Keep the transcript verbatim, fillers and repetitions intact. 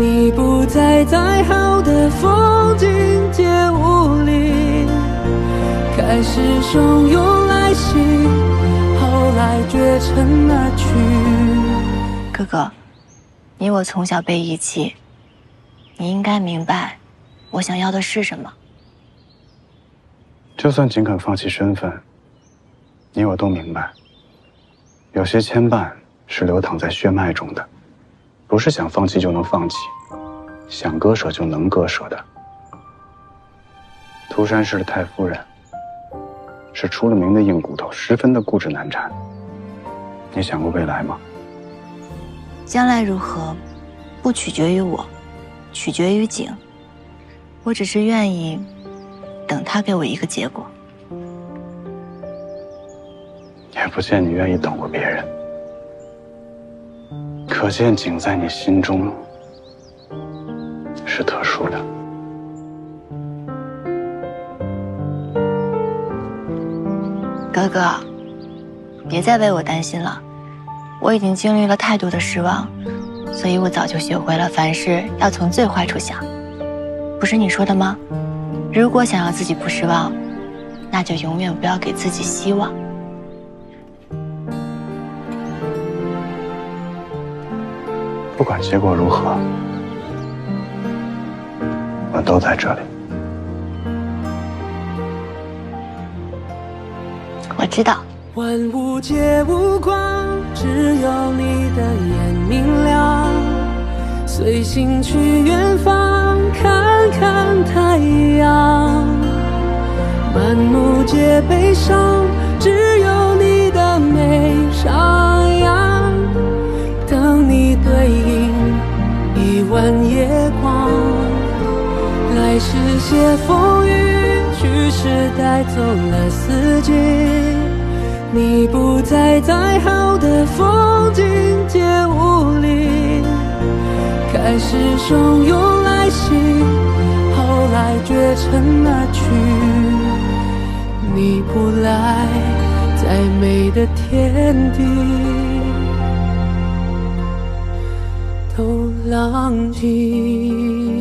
你不再在好的风景街舞里，开始汹涌来袭，后来绝尘而去。哥哥，你我从小被遗弃，你应该明白，我想要的是什么。就算尽肯放弃身份，你我都明白，有些牵绊是流淌在血脉中的。 不是想放弃就能放弃，想割舍就能割舍的。涂山氏的太夫人是出了名的硬骨头，十分的固执难缠。你想过未来吗？将来如何，不取决于我，取决于景。我只是愿意等他给我一个结果。也不见你愿意等过别人。 可见景在你心中是特殊的。哥哥，别再为我担心了，我已经经历了太多的失望，所以我早就学会了凡事要从最坏处想。不是你说的吗？如果想要自己不失望，那就永远不要给自己希望。 不管结果如何，我都在这里。我知道。万物皆无光，只有你的眼明亮。随心去远方，看看太阳。满目皆悲伤，只有你的美上扬。等你对。 一晚夜光，来时写风雨，去时带走了四季。你不再在好的风景街舞里，开始汹涌来袭，后来绝尘而去。你不来，再美的天地。 都浪迹。